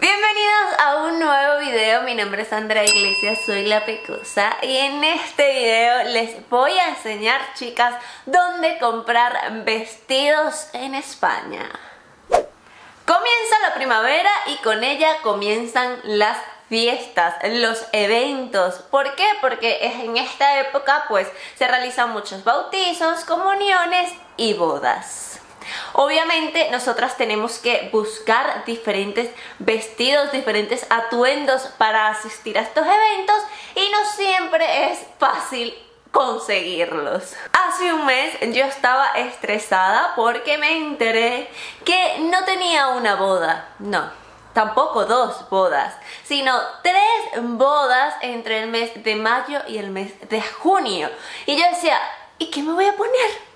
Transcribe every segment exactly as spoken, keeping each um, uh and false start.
Bienvenidos a un nuevo video, mi nombre es Andrea Iglesias, soy la pecosa y en este video les voy a enseñar, chicas, dónde comprar vestidos en España. Comienza la primavera y con ella comienzan las fiestas, los eventos. ¿Por qué? Porque en esta época pues se realizan muchos bautizos, comuniones y bodas. Obviamente nosotras tenemos que buscar diferentes vestidos, diferentes atuendos para asistir a estos eventos y no siempre es fácil conseguirlos. Hace un mes yo estaba estresada porque me enteré que no tenía una boda, no, tampoco dos bodas, sino tres bodas entre el mes de mayo y el mes de junio. Y yo decía, ¿y qué me voy a poner?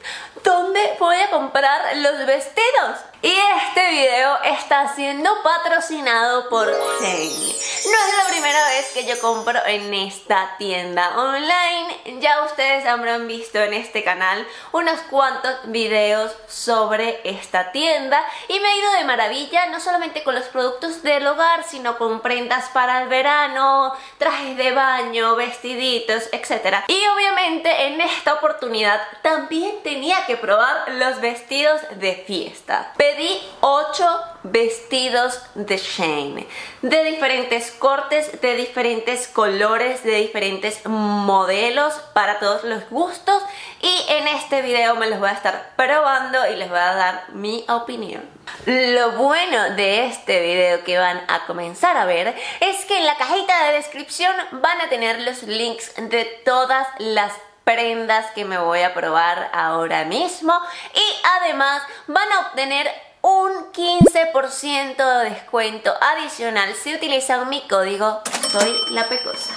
¿Dónde voy a comprar los vestidos? Y este video está siendo patrocinado por Shein. No es la primera vez que yo compro en esta tienda online. Ya ustedes habrán visto en este canal unos cuantos videos sobre esta tienda y me ha ido de maravilla, no solamente con los productos del hogar, sino con prendas para el verano, trajes de baño, vestiditos, etcétera. Y obviamente en esta oportunidad también te tenía que probar los vestidos de fiesta. Pedí ocho vestidos de Shein, de diferentes cortes, de diferentes colores, de diferentes modelos, para todos los gustos, y en este video me los voy a estar probando y les voy a dar mi opinión. Lo bueno de este video que van a comenzar a ver es que en la cajita de descripción van a tener los links de todas las prendas que me voy a probar ahora mismo, y además van a obtener un quince por ciento de descuento adicional si utilizan mi código SOYLAPECOSA.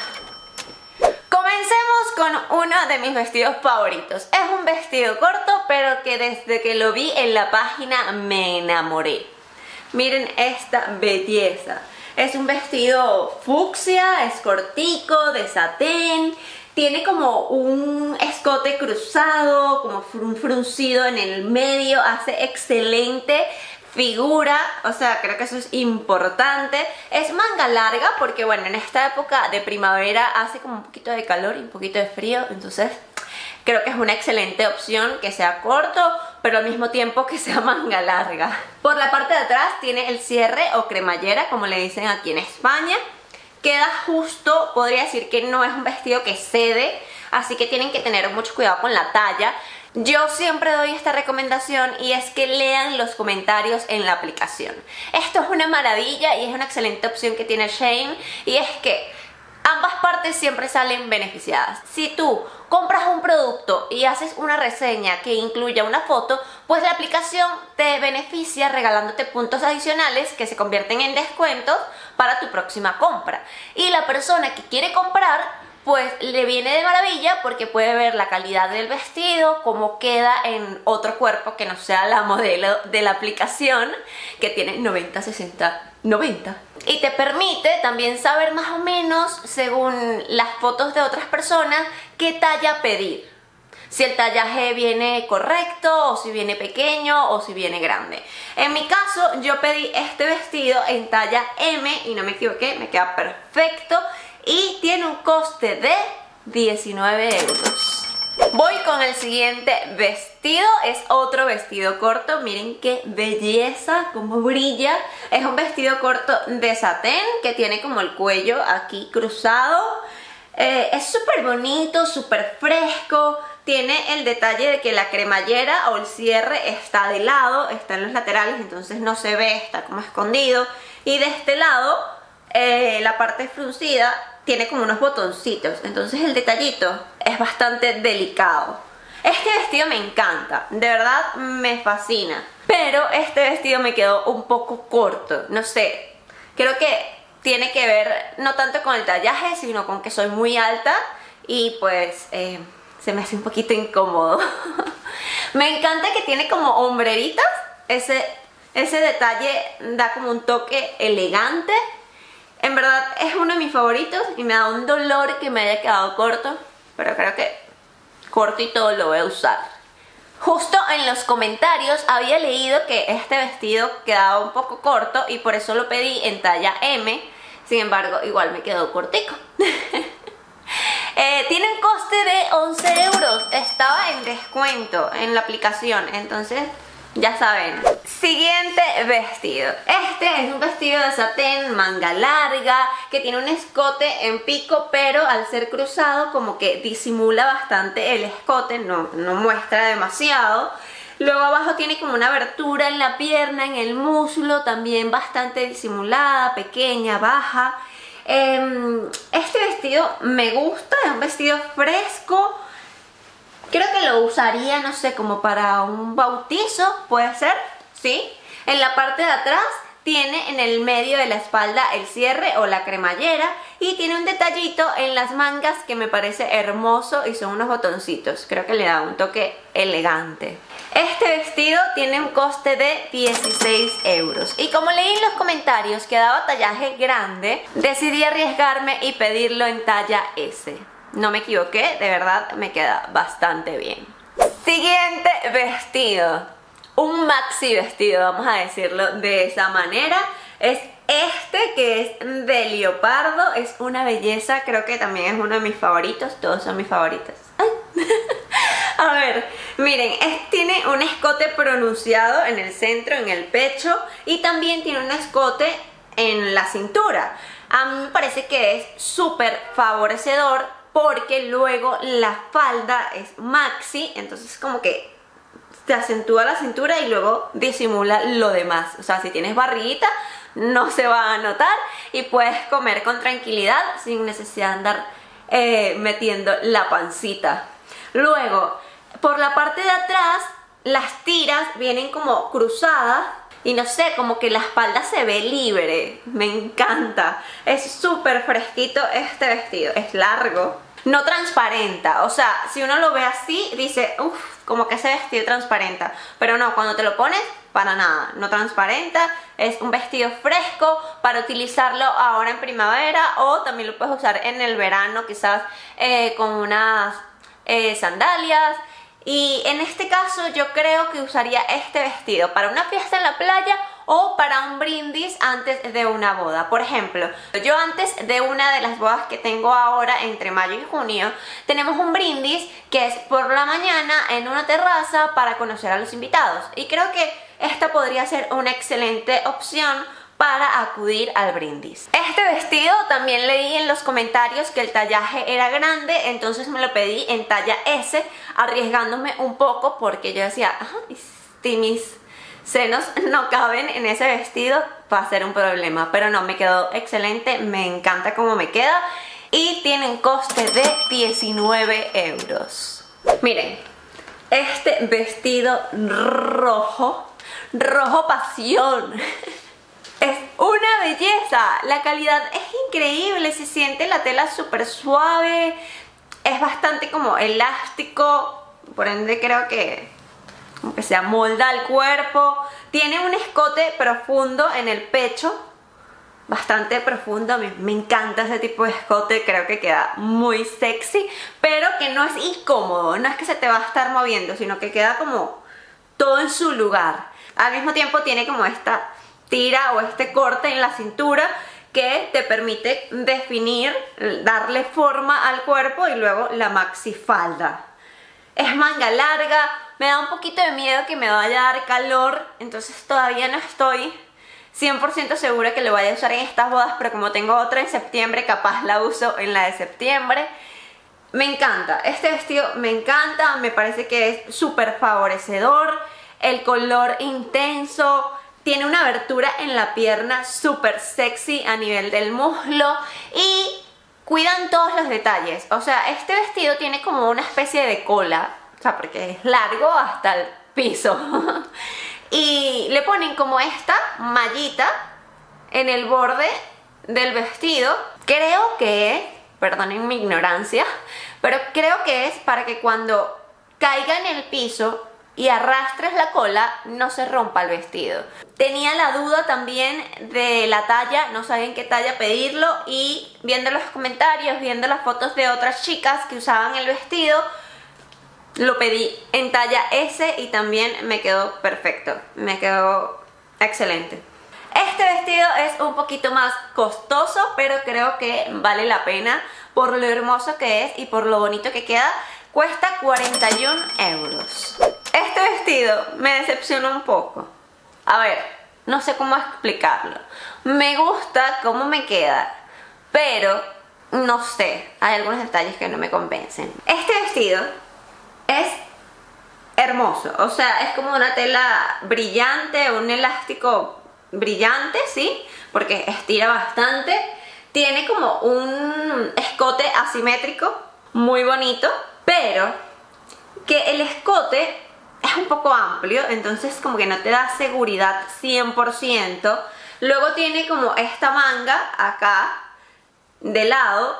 Comencemos con uno de mis vestidos favoritos. Es un vestido corto, pero que desde que lo vi en la página me enamoré. Miren esta belleza. Es un vestido fucsia, es cortico, de satén. Tiene como un escote cruzado, como fruncido en el medio, hace excelente figura, o sea, creo que eso es importante. Es manga larga porque, bueno, en esta época de primavera hace como un poquito de calor y un poquito de frío, entonces creo que es una excelente opción que sea corto, pero al mismo tiempo que sea manga larga. Por la parte de atrás tiene el cierre o cremallera, como le dicen aquí en España. Queda justo, podría decir que no es un vestido que cede, así que tienen que tener mucho cuidado con la talla. Yo siempre doy esta recomendación, y es que lean los comentarios en la aplicación. Esto es una maravilla y es una excelente opción que tiene Shein, y es que ambas partes siempre salen beneficiadas. Si tú compras un producto y haces una reseña que incluya una foto, pues la aplicación te beneficia regalándote puntos adicionales que se convierten en descuentos para tu próxima compra. Y la persona que quiere comprar, pues le viene de maravilla porque puede ver la calidad del vestido, cómo queda en otro cuerpo que no sea la modelo de la aplicación, que tiene noventa, sesenta, noventa. Y te permite también saber más o menos, según las fotos de otras personas, qué talla pedir. Si el tallaje viene correcto, o si viene pequeño, o si viene grande. En mi caso, yo pedí este vestido en talla M, y no me equivoqué, me queda perfecto. Y tiene un coste de diecinueve euros. Voy con el siguiente vestido, es otro vestido corto, miren qué belleza, cómo brilla. Es un vestido corto de satén que tiene como el cuello aquí cruzado. Eh, es súper bonito, súper fresco, tiene el detalle de que la cremallera o el cierre está de lado, está en los laterales, entonces no se ve, está como escondido. Y de este lado, eh, la parte fruncida tiene como unos botoncitos, entonces el detallito es bastante delicado. Este vestido me encanta, de verdad me fascina, pero este vestido me quedó un poco corto, no sé, creo que tiene que ver no tanto con el tallaje, sino con que soy muy alta y pues eh, se me hace un poquito incómodo. Me encanta que tiene como hombreritas, ese, ese detalle da como un toque elegante. En verdad es uno de mis favoritos y me da un dolor que me haya quedado corto, pero creo que corto y todo lo voy a usar. Justo en los comentarios había leído que este vestido quedaba un poco corto y por eso lo pedí en talla eme. Sin embargo, igual me quedó cortico. Eh, tiene un coste de once euros. Estaba en descuento en la aplicación, entonces ya saben. Siguiente vestido. Este es un vestido de satén, manga larga, que tiene un escote en pico, pero al ser cruzado como que disimula bastante el escote, no, no muestra demasiado. Luego abajo tiene como una abertura en la pierna, en el muslo, también bastante disimulada, pequeña, baja. Este vestido me gusta, es un vestido fresco. Creo que lo usaría, no sé, como para un bautizo, puede ser, ¿sí? En la parte de atrás tiene en el medio de la espalda el cierre o la cremallera y tiene un detallito en las mangas que me parece hermoso y son unos botoncitos. Creo que le da un toque elegante. Este vestido tiene un coste de dieciséis euros y como leí en los comentarios que daba tallaje grande, decidí arriesgarme y pedirlo en talla ese. No me equivoqué, de verdad me queda bastante bien. Siguiente vestido, un maxi vestido, vamos a decirlo de esa manera. Es este que es de leopardo, es una belleza, creo que también es uno de mis favoritos, todos son mis favoritos. ¡Ay! A ver, miren, este tiene un escote pronunciado en el centro, en el pecho, y también tiene un escote en la cintura. A mí me parece que es súper favorecedor porque luego la falda es maxi, entonces como que te acentúa la cintura y luego disimula lo demás. O sea, si tienes barriguita no se va a notar y puedes comer con tranquilidad sin necesidad de andar eh, metiendo la pancita. Luego, por la parte de atrás, las tiras vienen como cruzadas y no sé, como que la espalda se ve libre. Me encanta. Es súper fresquito este vestido. Es largo. No transparenta. O sea, si uno lo ve así, dice, uff, como que ese vestido transparenta. Pero no, cuando te lo pones, para nada. No transparenta. Es un vestido fresco para utilizarlo ahora en primavera o también lo puedes usar en el verano, quizás eh, con unas... Eh, sandalias, y en este caso yo creo que usaría este vestido para una fiesta en la playa o para un brindis antes de una boda. Por ejemplo, yo antes de una de las bodas que tengo ahora entre mayo y junio, tenemos un brindis que es por la mañana en una terraza para conocer a los invitados, y creo que esta podría ser una excelente opción para acudir al brindis. Este vestido también leí en los comentarios que el tallaje era grande, entonces me lo pedí en talla ese, arriesgándome un poco porque yo decía, ajá, si mis senos no caben en ese vestido va a ser un problema, pero no, me quedó excelente, me encanta cómo me queda y tiene un coste de diecinueve euros. Miren, este vestido rojo, rojo pasión. Es una belleza, la calidad es increíble, se siente la tela súper suave, es bastante como elástico, por ende creo que, como que se amolda al cuerpo. Tiene un escote profundo en el pecho, bastante profundo, me, me encanta ese tipo de escote, creo que queda muy sexy, pero que no es incómodo, no es que se te va a estar moviendo, sino que queda como todo en su lugar. Al mismo tiempo tiene como esta tira o este corte en la cintura que te permite definir, darle forma al cuerpo, y luego la maxifalda. Es manga larga, me da un poquito de miedo que me vaya a dar calor, entonces todavía no estoy cien por ciento segura que lo vaya a usar en estas bodas, pero como tengo otra en septiembre, capaz la uso en la de septiembre. Me encanta, este vestido me encanta, me parece que es súper favorecedor, el color intenso. Tiene una abertura en la pierna súper sexy a nivel del muslo y cuidan todos los detalles. O sea, este vestido tiene como una especie de cola, o sea, porque es largo hasta el piso. Y le ponen como esta mallita en el borde del vestido. Creo que es, perdonen mi ignorancia, pero creo que es para que cuando caiga en el piso y arrastres la cola, no se rompa el vestido. Tenía la duda también de la talla, no sabía en qué talla pedirlo, y viendo los comentarios, viendo las fotos de otras chicas que usaban el vestido, Lo pedí en talla ese y también me quedó perfecto, me quedó excelente. Este vestido es un poquito más costoso, pero creo que vale la pena por lo hermoso que es y por lo bonito que queda. Cuesta cuarenta y un euros. Este vestido me decepciona un poco. A ver, no sé cómo explicarlo. Me gusta cómo me queda, pero no sé, hay algunos detalles que no me convencen. Este vestido es hermoso, o sea, es como una tela brillante, un elástico brillante, ¿sí? Porque estira bastante. Tiene como un escote asimétrico, muy bonito, pero que el escote es un poco amplio, entonces como que no te da seguridad cien por ciento. Luego tiene como esta manga acá, de lado,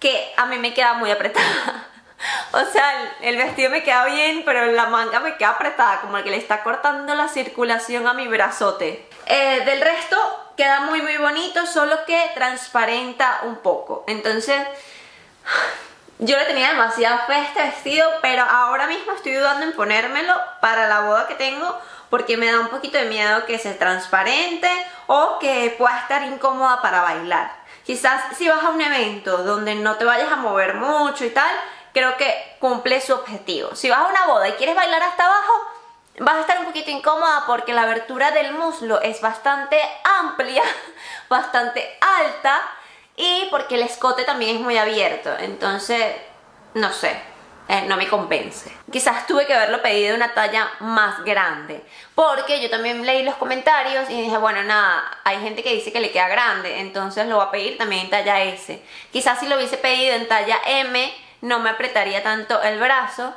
que a mí me queda muy apretada. O sea, el vestido me queda bien, pero la manga me queda apretada, como que le está cortando la circulación a mi brazote. Eh, del resto queda muy muy bonito, solo que transparenta un poco. Entonces yo le tenía demasiada fe a este vestido, pero ahora mismo estoy dudando en ponérmelo para la boda que tengo, porque me da un poquito de miedo que sea transparente o que pueda estar incómoda para bailar. Quizás si vas a un evento donde no te vayas a mover mucho y tal, creo que cumple su objetivo. Si vas a una boda y quieres bailar hasta abajo, vas a estar un poquito incómoda porque la abertura del muslo es bastante amplia, bastante alta, y porque el escote también es muy abierto. Entonces, no sé, eh, no me convence. Quizás tuve que haberlo pedido una talla más grande, porque yo también leí los comentarios y dije, bueno, nada, hay gente que dice que le queda grande, entonces lo voy a pedir también en talla S. Quizás si lo hubiese pedido en talla M, no me apretaría tanto el brazo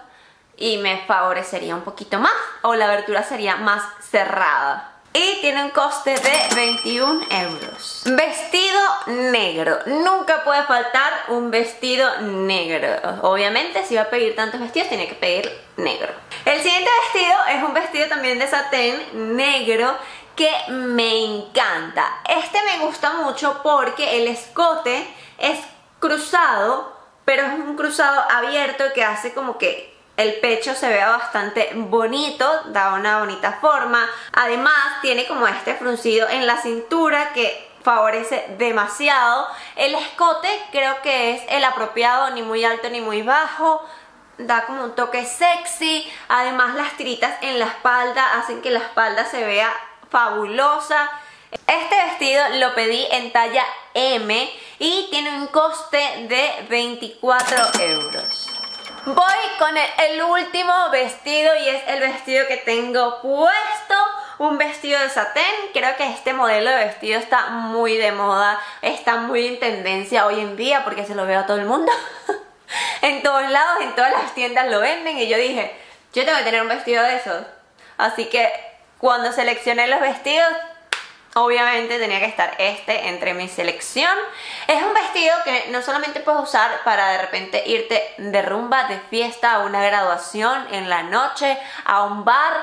y me favorecería un poquito más, o la abertura sería más cerrada. Y tiene un coste de veintiún euros. Vestido negro. Nunca puede faltar un vestido negro. Obviamente, si va a pedir tantos vestidos, tiene que pedir negro. El siguiente vestido es un vestido también de satén negro que me encanta. Este me gusta mucho porque el escote es cruzado, pero es un cruzado abierto que hace como que el pecho se vea bastante bonito, da una bonita forma. Además tiene como este fruncido en la cintura que favorece demasiado. El escote creo que es el apropiado, ni muy alto ni muy bajo, da como un toque sexy. Además las tiritas en la espalda hacen que la espalda se vea fabulosa. Este vestido lo pedí en talla M y tiene un coste de veinticuatro euros. Voy con el, el último vestido y es el vestido que tengo puesto, un vestido de satén. Creo que este modelo de vestido está muy de moda, está muy en tendencia hoy en día porque se lo veo a todo el mundo. En todos lados, en todas las tiendas lo venden y yo dije, yo tengo que tener un vestido de esos. Así que cuando seleccioné los vestidos, obviamente tenía que estar este entre mi selección. Es un vestido que no solamente puedes usar para de repente irte de rumba, de fiesta, a una graduación en la noche, a un bar,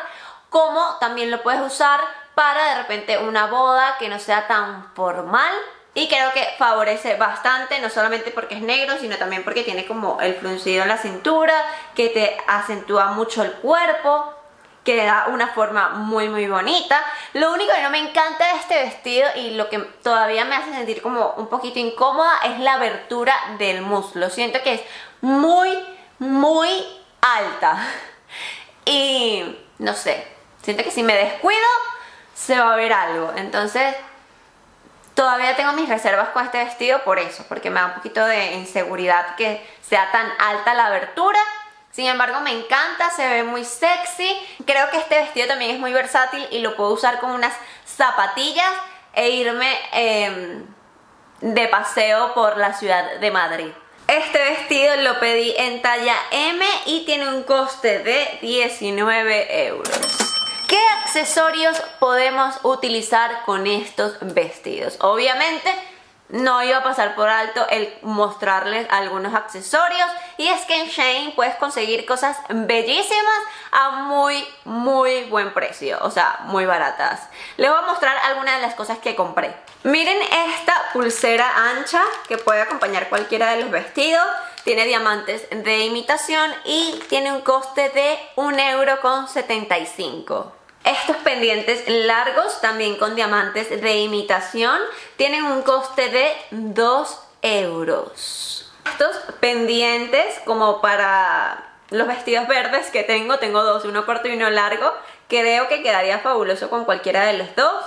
como también lo puedes usar para de repente una boda que no sea tan formal. Y creo que favorece bastante, no solamente porque es negro, sino también porque tiene como el fruncido en la cintura, que te acentúa mucho el cuerpo, que le da una forma muy muy bonita. Lo único que no me encanta de este vestido y lo que todavía me hace sentir como un poquito incómoda es la abertura del muslo. Siento que es muy muy alta y no sé, siento que si me descuido se va a ver algo. Entonces todavía tengo mis reservas con este vestido por eso, porque me da un poquito de inseguridad que sea tan alta la abertura. Sin embargo me encanta, se ve muy sexy. Creo que este vestido también es muy versátil y lo puedo usar con unas zapatillas e irme eh, de paseo por la ciudad de Madrid. Este vestido lo pedí en talla M y tiene un coste de diecinueve euros. ¿Qué accesorios podemos utilizar con estos vestidos? Obviamente no iba a pasar por alto el mostrarles algunos accesorios, y es que en Shein puedes conseguir cosas bellísimas a muy muy buen precio, o sea, muy baratas. Les voy a mostrar algunas de las cosas que compré. Miren esta pulsera ancha que puede acompañar cualquiera de los vestidos. tiene diamantes de imitación y tiene un coste de un euro con setenta y cinco. Estos pendientes largos, también con diamantes de imitación, tienen un coste de dos euros. Estos pendientes, como para los vestidos verdes que tengo, tengo dos, uno corto y uno largo, creo que quedaría fabuloso con cualquiera de los dos.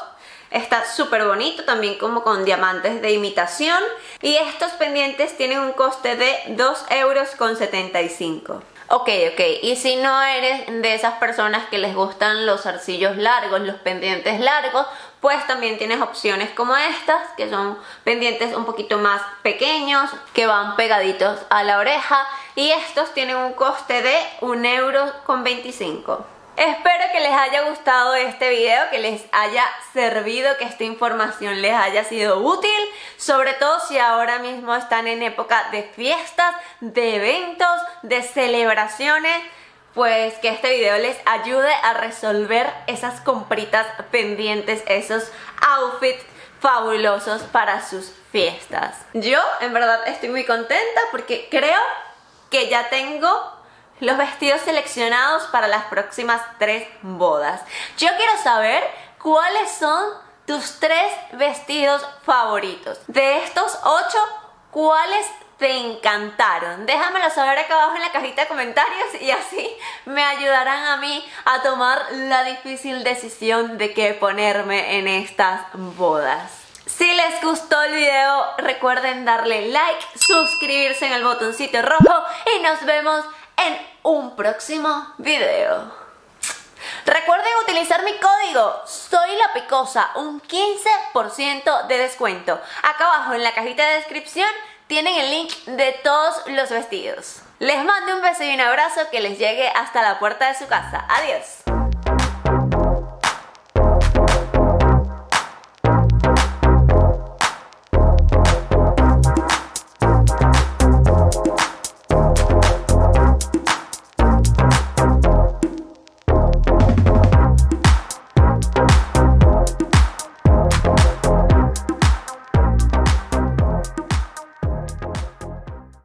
Está súper bonito, también como con diamantes de imitación. Y estos pendientes tienen un coste de dos euros con setenta y cinco. Ok, ok, y si no eres de esas personas que les gustan los zarcillos largos, los pendientes largos, pues también tienes opciones como estas, que son pendientes un poquito más pequeños, que van pegaditos a la oreja, y estos tienen un coste de un euro con veinticinco. Espero que les haya gustado este video, que les haya servido, que esta información les haya sido útil, sobre todo si ahora mismo están en época de fiestas, de eventos, de celebraciones, pues que este video les ayude a resolver esas compritas pendientes, esos outfits fabulosos para sus fiestas. Yo en verdad estoy muy contenta porque creo que ya tengo los vestidos seleccionados para las próximas tres bodas. Yo quiero saber cuáles son tus tres vestidos favoritos. De estos ocho, ¿cuáles te encantaron? Déjamelo saber acá abajo en la cajita de comentarios y así me ayudarán a mí a tomar la difícil decisión de qué ponerme en estas bodas. Si les gustó el video, recuerden darle like, suscribirse en el botoncito rojo y nos vemos en un próximo video. Recuerden utilizar mi código SOYLAPECOSA, un quince por ciento de descuento. Acá abajo en la cajita de descripción tienen el link de todos los vestidos. Les mando un beso y un abrazo que les llegue hasta la puerta de su casa. Adiós.